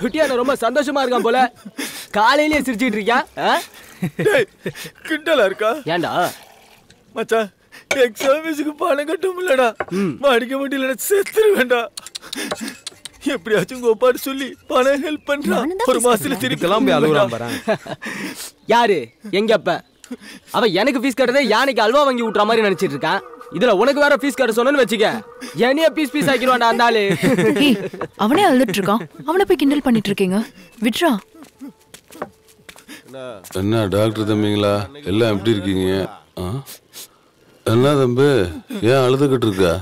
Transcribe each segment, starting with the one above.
குட்டியான ரொம்ப சந்தோஷமா இருக்கான் போல. காலையிலேயே சிரிச்சிட்டு இருக்கான். டேய் கிண்டலா இருக்கா? ஏண்டா மச்சான் எக்ஸ் சர்வீஸ்க்கு பணம் கட்டும்லடா. மாடிக்க முடியலடா செத்துருவேன்டா. எப்படியாச்சும் கோபாடு சொல்லி பணம் ஹெல்ப் பண்றான். ஒரு மாசத்துல திருப்பி கிளம்பி அழுகுறான் பாறேன். யாரு எங்கப்ப? அவ எனக்கு பீஸ் கட்டதே யானைக்கு அல்வா வாங்கி விட்டுற மாதிரி நினைச்சிட்டு இருக்கான். இதுல உனக்கு வேற பீஸ் கட்ட சொன்னேன்னு வெச்சிக்க என்னைய பீஸ் பீஸ் ஆக்கிடுவான்டா அந்த ஆளு. அவனே அழுதுட்டு இருக்கான். அவனை போய் கிண்டல் பண்ணிட்டு இருக்கீங்க விட்றா. என்ன டாக்டர் தம்பிங்களா எல்லாம் எப்படி இருக்கீங்க? என்ன தம்பி ஏன் அழுதுகிட்டு இருக்கா?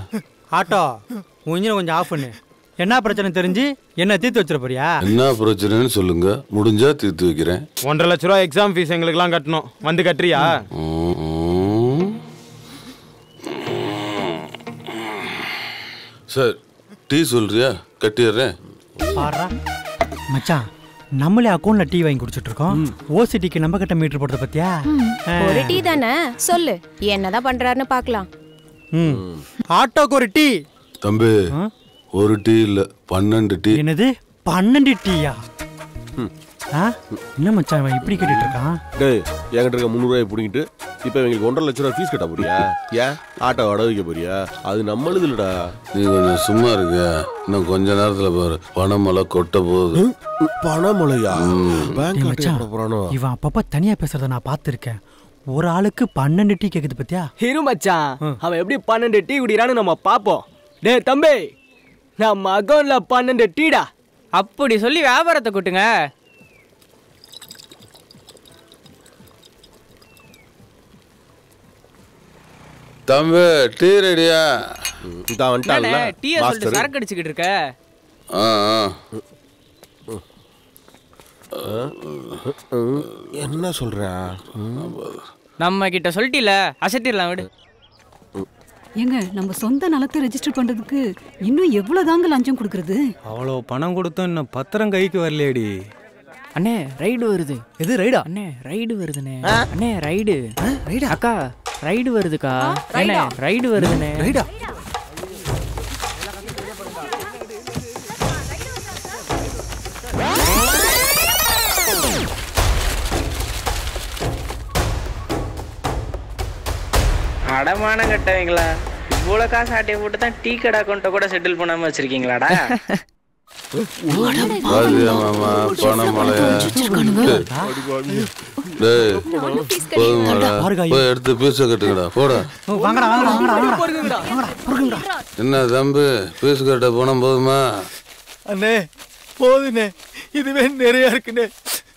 ஆட்டோ கொஞ்சம் கொஞ்சம் ஆஃப் பண்ணு. என்ன பிரச்சனை தெரிஞ்சு என்ன தீர்த்து வச்சிட போறியா? என்ன பிரச்சனைன்னு சொல்லுங்க, முடிஞ்சா தீர்த்து வைக்கிறேன். 1.5 லட்ச ரூபா எக்ஸாம் ஃபீஸ் எங்களுக்குலாம் கட்டணும், வந்து கட்டுறியா? சார் டீ சொல்றியா கட்டிடுறேன். மச்சான் நம்மளே அக்கௌண்ட்ல டீ வாங்கி குடிச்சிட்டு இருக்கோம். ஓசிடிக்கு நம்ம கிட்ட மீட்டர் போடுறத பத்தியா? ஒரு டீ தானே சொல்லு என்னதான் பண்றாருன்னு பாக்கலாம். ஆட்டோக்கு ஒரு டீ தம்பி. ஒரு டீ இல்ல 12 டீ. என்னது 12 டீயா? என்ன மச்சான் இவன் இப்படி கேட்டுட்டு இருக்கான்? டேய் என்கிட்ட இருக்க 300 ரூபாய் புடிங்கிட்டு இப்போ இவங்களுக்கு 1.5 லட்ச ரூபா ஃபீஸ் கட்ட போறியா? ஏன் ஆட்டோ அட வைக்க போறியா? அது நம்மளுது இல்லடா. நீ கொஞ்சம் சும்மா இருக்க, இன்னும் கொஞ்ச நேரத்துல பாரு பணமலை கொட்ட போகுது. பணமலையா? பேங்க் கட்ட போறானோ இவன்? அப்பப்ப தனியா பேசுறத நான் பாத்துர்க்கேன். ஒரு ஆளுக்கு 12 டீ கேக்குது பத்தியா? ஹீரோ மச்சான் அவன் எப்படி 12 டீ குடிறானு நம்ம பாப்போம். டேய் தம்பி நம்ம அக்கௌண்ட்ல 12 டீடா. அப்படி சொல்லி வியாபாரத்தை கூட்டுங்க. தம்பி டீ ரெடியா? டீ சொல்லிட்டு சரக்கு அடிச்சுக்கிட்டு இருக்க. என்ன சொல்ற? நம்ம கிட்ட சொல்லிட்டீல அசத்திடலாம் விடு. ஏங்க நம்ம சொந்த நிலத்தை ரெஜிஸ்டர் பண்றதுக்கு இன்னும் எவ்வளவு தாங்க லஞ்சம் கொடுக்கறது? அவ்வளோ பணம் கொடுத்தோம் இன்னும் பத்திரம் கைக்கு வரலையடி. அண்ணே ரைடு வருது. எது ரைடா? அண்ணே ரைடு வருதுண்ணே. அண்ணே ரைடு ரைடா? அக்கா ரைடு வருதுக்கா. அண்ணே ரைடு வருதுண்ணே. ரைடா? அடமானம் கட்டவீங்களா? இவ்வளோ காசு ஆட்டையை போட்டு தான் டீ கடை அக்கௌண்ட்டை கூட செட்டில் பண்ணாமல் வச்சிருக்கீங்களாடா. என்ன தம்பி பீஸ் கட்ட போன போதுமா? அண்ணே போதுண்ணே, இதுவே நிறைய இருக்குண்ணே.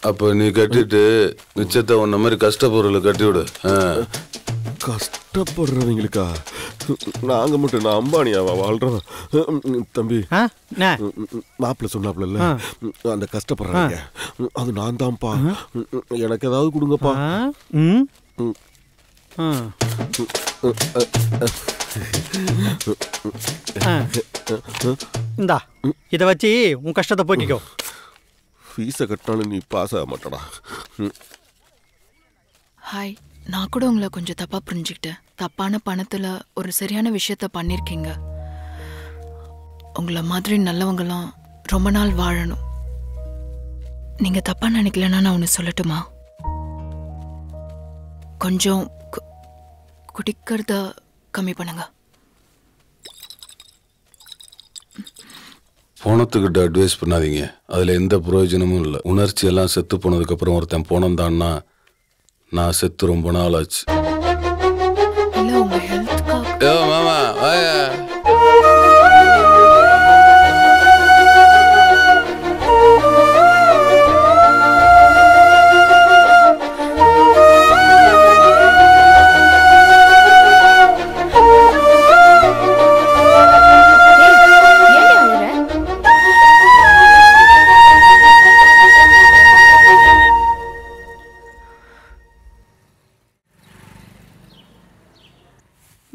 அப்ப நீ கட்டிட்டு மிச்சத்தை உன்ன மாதிரி கஷ்டப்பொருளை கட்டிவிடு. கஷ்டப்படுறவங்களுக்கா? நாங்க மட்டும் நான் அம்பானியாவா வாழ்றோம்? தம்பி மாப்பிள்ள சொன்னாப்புல அந்த கஷ்டப்படுறாங்க அது நான் தான்ப்பா. எனக்கு ஏதாவது கொடுங்கப்பா. இந்தா இதை வச்சு உன் கஷ்டத்தை போக்கிக்கோ. ஃபீஸை கட்டினாலும் நீ பாஸ் ஆக மாட்டடா. ஹாய், நான் கூட உங்களை கொஞ்சம் தப்பாக புரிஞ்சுக்கிட்டேன். தப்பான பணத்தில் ஒரு சரியான விஷயத்த பண்ணியிருக்கீங்க. உங்களை மாதிரி நல்லவங்களாம் ரொம்ப நாள் வாழணும். நீங்கள் தப்பாக நினைக்கலன்னா நான் ஒன்று சொல்லட்டுமா? கொஞ்சம் குடிக்கிறத கம்மி பண்ணுங்க. போனத்துக்கிட்ட அட்வைஸ் பண்ணாதீங்க, அதில் எந்த பிரயோஜனமும் இல்லை. உணர்ச்சியெல்லாம் செத்து போனதுக்கப்புறம் ஒருத்தன் போனம் தான்னா நான் செத்து ரொம்ப நாள் ஆச்சு. மாமா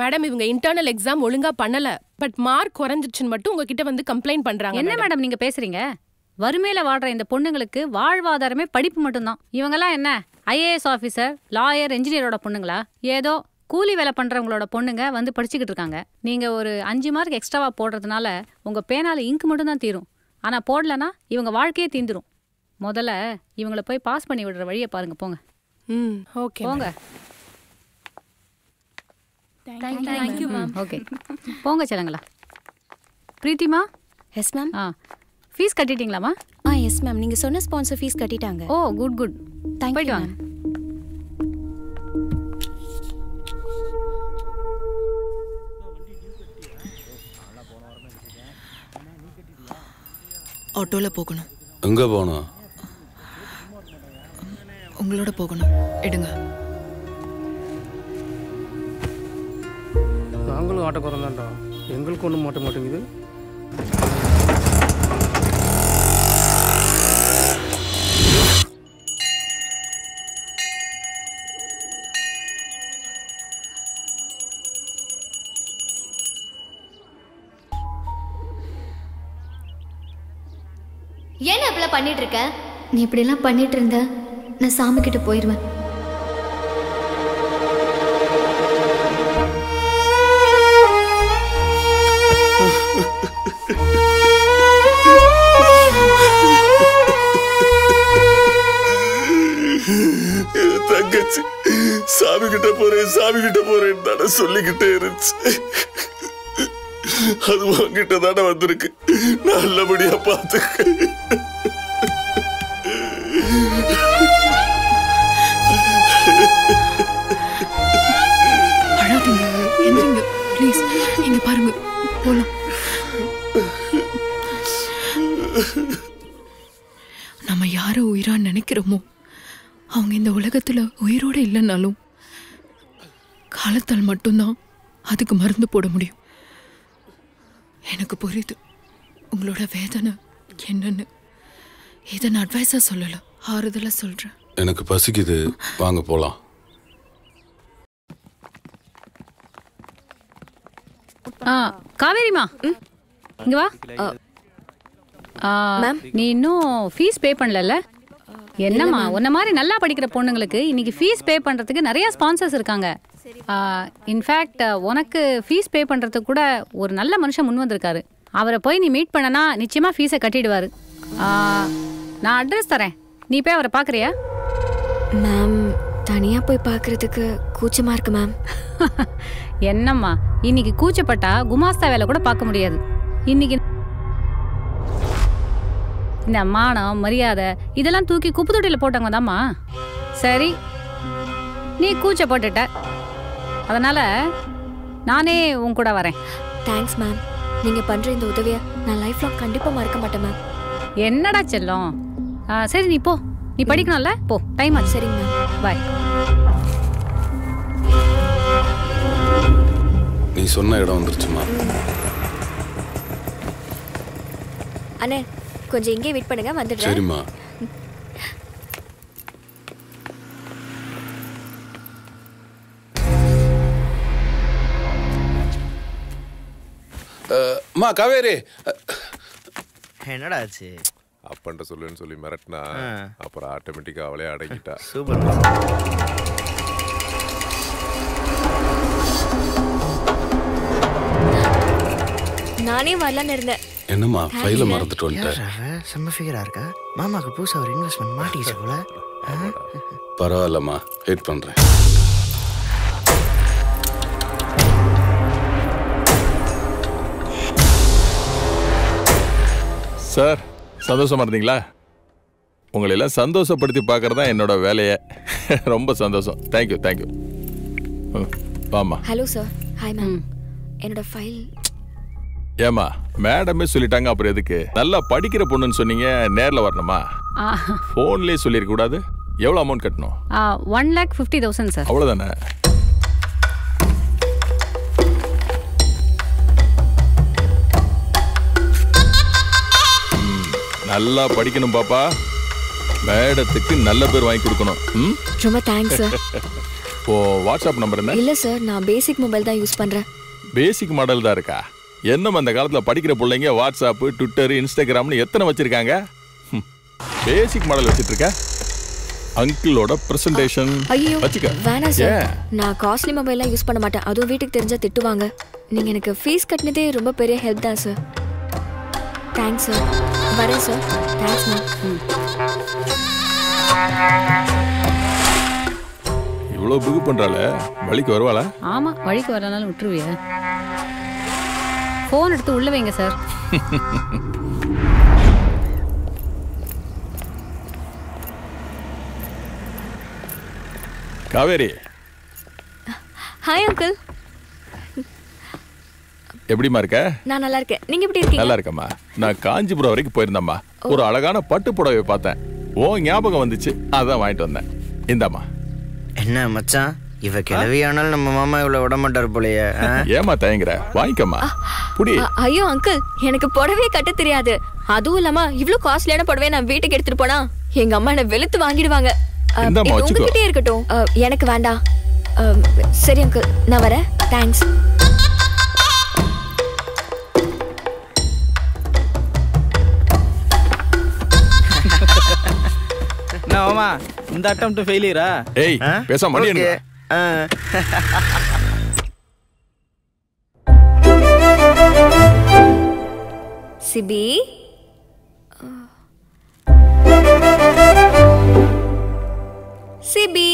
மேடம் இவங்க இன்டர்னல் எக்ஸாம் ஒழுங்கா பண்ணல, பட் மார்க் குறைஞ்சிருச்சுன்னு மட்டும் உங்ககிட்ட வந்து கம்ப்ளைண்ட் பண்றாங்க. என்ன மேடம் நீங்க பேசுறீங்க? வறுமையில வாடுற இந்த பொண்ணுங்களுக்கு வாழ்வாதாரமே படிப்பு மட்டும்தான். இவங்கெல்லாம் என்ன ஐஏஎஸ் ஆஃபீஸர், லாயர், என்ஜினியரோட பொண்ணுங்களா? ஏதோ கூலி வேலை பண்றவங்களோட பொண்ணுங்க வந்து படிச்சுக்கிட்டு இருக்காங்க. நீங்க ஒரு 5 மார்க் எக்ஸ்ட்ராவா போடுறதுனால உங்க பேனால இங்க் மட்டும் தான் தீரும். ஆனால் போடலன்னா இவங்க வாழ்க்கையே தீந்துடும். முதல்ல இவங்களை போய் பாஸ் பண்ணி விடுற வழியை பாருங்க. போங்க. ம், ஓகே போங்க. Thank you ma'am. ஓகே போங்க. செல்லங்களா பிரீத்திமா? Yes ma'am. ஆ, ஃபீஸ் கட்டிட்டீங்களாமா? ஆ, எஸ் மேம். நீங்கள் சொன்ன ஸ்பான்சர் ஃபீஸ் கட்டிட்டாங்க. ஓ, good good. Thank you ma'am. ஆட்டோவில் போகணும். எங்கே போகணும்? உங்களோட போகணும். எடுங்க. நாங்களும் ஆட்டோக்காரன் தான்டா, எங்களுக்கு ஒன்றும் மாட்ட மாட்டேங்குது. ஏன் அப்படிலாம் பண்ணிட்டு இருக்க? நீ இப்படிலாம் பண்ணிட்டு இருந்த நான் சாமி கிட்ட போயிடுவேன். தங்கச்சி சாமி கிட்ட போறேன் சாமி கிட்ட போறேன்னு தானே சொல்லிக்கிட்டே இருந்துச்சு. அது வாங்கிட்ட தானே வந்திருக்கு. நல்லபடியா பார்த்து பாருங்க. போலாம். நம்ம யார உயிரா நினைக்கிறோமோ அவங்க இந்த உலகத்துல உயிரோட இல்லைன்னாலும் காலத்தால் மட்டும்தான் அதுக்கு மருந்து போட முடியும். எனக்கு புரியுது உங்களோட வேதனை என்னன்னு. இதை நான் அட்வைஸாக சொல்லலை, ஆறுதலாக சொல்கிறேன். எனக்கு பசிக்குது, வாங்க போகலாம். காவேரிமா இங்கே வா. நீ இன்னும் ஃபீஸ் பே பண்ணல? என்னம்மா உன்ன மாதிரி நல்லா படிக்கிற பொண்ணுங்களுக்கு இன்னைக்கு ஃபீஸ் பே பண்ணுறதுக்கு நிறையா ஸ்பான்சர்ஸ் இருக்காங்க. இன்ஃபேக்ட் உனக்கு ஃபீஸ் பே பண்ணுறதுக்கு கூட ஒரு நல்ல மனுஷன் முன் வந்திருக்காரு. அவரை போய் நீ மீட் பண்ணனா நிச்சயமாக ஃபீஸை கட்டிடுவார். நான் அட்ரஸ் தரேன், நீ போய் அவரை பார்க்குறியா? மேம் தனியாக போய் பார்க்குறதுக்கு கூச்சமாக இருக்கு மேம். என்னம்மா இன்னைக்கு கூச்சப்பட்டா குமாஸ்தா வேலை கூட பார்க்க முடியாது. இன்னைக்கு இந்த மானம் மரியாதை இதெல்லாம் தூக்கி குப்பு தொட்டியில் போட்டவங்க தாம்மா. சரி நீ கூச்ச போட்டுட்ட, அதனால நானே உன் கூட வரேன். தேங்க்ஸ் மேம், நீங்க பண்ற இந்த உதவியை நான் லைஃப் லாங் கண்டிப்பா மறக்க மாட்டேன் மேம். என்னடா செல்லும். சரி நீ போ, நீ படிக்கணும்ல, போ, டைம் ஆச்சு. சரிங்க மேம், பாய். நீ சொன்ன இடம் வந்துருச்சுமா. அண்ணே கொஞ்சம் இங்கே வெயிட் பண்ணுங்க, வந்துடுறேன். சரிம்மா. அம்மா காவேரி என்னடா ஆச்சு? அப்பன்ட்ட சொல்லுன்னு சொல்லி மிரட்டினா அப்புறம் ஆட்டோமேட்டிக்காக அவளே அடங்கிட்டா. சூப்பர். நானே வரலான்னு இருந்தேன். என்னம்மா ஃபைல மறந்துட்டு வந்துட்டேன். செம்ம ஃபிகரா இருக்கா. மாமாக்கு புதுசாக ஒரு இன்வெஸ்ட்மெண்ட் மாட்டிக்கிச்சு போல. பரவாயில்லம்மா, ஹெட் பண்ணுறேன். சார் சந்தோஷமா இருந்தீங்களா? உங்களெல்லாம் சந்தோஷப்படுத்தி பார்க்குறது தான் என்னோட வேலையை. ரொம்ப சந்தோஷம். Thank you thank you. வாம்மா. Hello sir. Hi ma'am. என்னோட ஃபைல். ஏம்மா மேடமே சொல்லிட்டாங்க, அப்புறம் எதுக்கு? நல்லா படிக்கிற பொண்ணுன்னு சொன்னீங்க, நேரில் வரணுமா? ஃபோன்லேயே சொல்லியிருக்க கூடாது. எவ்வளோ அமௌண்ட் கட்டணும்? 1,50,000 சார். அவ்வளோதானே? நல்லா படிக்கணும் பாப்பா, மேடத்துக்கு நல்ல பேர் வாங்கி கொடுக்கணும். ரொம்ப தேங்க்ஸ் சார். ஓ வாட்ஸ்அப் நம்பர் என்ன? இல்ல சார், நான் பேசிக் மொபைல் தான் யூஸ் பண்றேன். பேசிக் மாடல் தான் இருக்கா? என்னமா அந்த காலத்துல படிக்கிற பிள்ளைங்க வாட்ஸ்அப், ட்விட்டர், இன்ஸ்டாகிராம்னு எத்தனை வச்சிருக்காங்க. பேசிக் மாடல் வச்சிட்டு இருக்க. அங்கிளோட பிரசன்டேஷன் வச்சுக்க. வேணா சார், நான் காஸ்ட்லி மொபைல்லாம் யூஸ் பண்ண மாட்டேன். அதுவும் வீட்டுக்கு தெரிஞ்சா திட்டுவாங்க. நீங்க எனக்கு ஃபீஸ் கட்டினதே ரொம்ப பெரிய ஹெல்ப் தான் சார். Thanks sir. வரேன் சார். Thanks ma'am. இவ்வளோ புக் பண்ணுறாளே, வழிக்கு வருவாளா? ஆமாம், வழிக்கு வரனாலும் விட்டுருவியா? ஃபோன் எடுத்து உள்ள வைங்க சார். காவேரி. Hi uncle. எப்படிமா இருக்க? நான் நல்லா இருக்கேன். நீங்க எப்படி இருக்கீங்க? நல்லா இருக்கேம்மா. நான் காஞ்சிபுரம் வரைக்கும் போயிருந்தேம்மா. ஒரு அழகான பட்டு புடவை பார்த்தேன். ஓ ஞாபகம் வந்துச்சு, அதான் வாங்கிட்டு வந்தேன். இந்தாம்மா. என்ன மச்சான், இவ கிளவியானாலும் நம்ம மாமா இவ்வளவு விட மாட்டார் போலயே. ஏமா தயங்குற, வாங்கிக்கம்மா. ஐயோ அங்கிள், எனக்கு புடவையே கட்ட தெரியாது. அதுவும் இல்லாம இவ்வளவு காஸ்ட்லியான புடவை நான் வீட்டுக்கு எடுத்துட்டு போனா எங்க அம்மா என்ன வெளுத்து வாங்கிடுவாங்க. உங்ககிட்டே இருக்கட்டும், எனக்கு வேண்டாம். சரி அங்கிள், நான் வரேன். தேங்க்ஸ். மாமா, இந்த அட்டெம்ப்ட் ஃபெயிலியரா? ஏய் பேச மாட்டேங்க. சிபி சிபி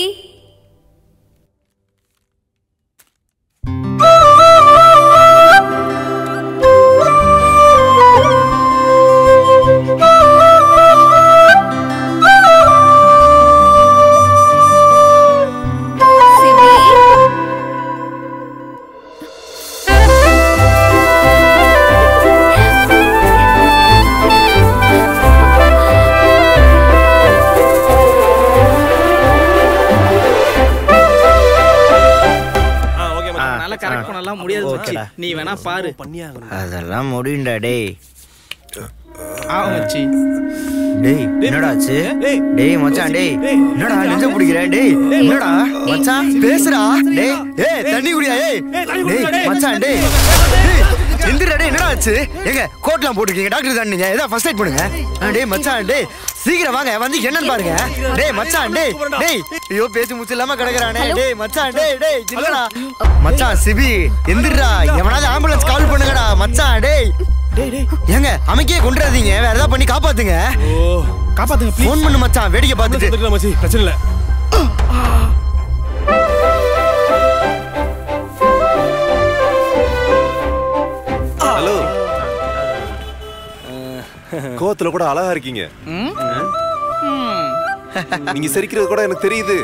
நீ வேணா பாரு, அதெல்லாம் முடியும்டா. டேய் ஆச்சி, டேய் என்னடா ஆச்சு? டேய் மச்சான், டேய் என்னடா நெஞ்ச புடிக்குற? டேய் என்னடா மச்சான் பேசுடா? டேய் ஏய் தண்ணி குடியா? ஏய் டேய் மச்சான், டேய் எந்திரடா. டேய் என்னடா ஆச்சு? எங்க கோட்லாம் போட்டுக்கீங்க? டாக்டர் தானீங்க, ஏதா ஃபர்ஸ்ட் எய்ட் பண்ணுங்க. டேய் மச்சான், டேய் சீக்கிரம் வாங்க, வந்து என்னன்னு பாருங்க. டேய் மச்சான், டேய் டேய் ஐயோ பேச்சு முச்சு இல்லாம கிடக்குறானே. டேய் மச்சான், டேய் டேய் என்னடா மச்சான்? சிபி எந்திரடா, எவனாவது ஆம்புலன்ஸ் கால் பண்ணுங்கடா மச்சான். டேய் ஏங்க அமைக்கே கொண்டாதீங்க, வேற ஏதாவது பண்ணி காப்பாத்துங்க. ஓ காப்பாத்துங்க ப்ளீஸ். ஃபோன் பண்ணு மச்சான், வேடிக்கை பார்த்துட்டு இருக்கேன் மச்சி. பிரச்சனை இல்ல. ஹலோ, கோத்துல கூட அழகா இருக்கீங்க. நீங்க சிரிக்கிறது கூட எனக்கு தெரியுது.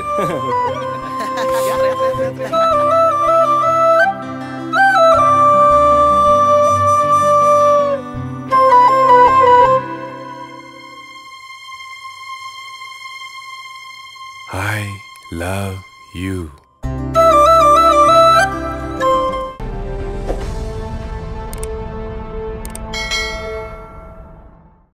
I love you.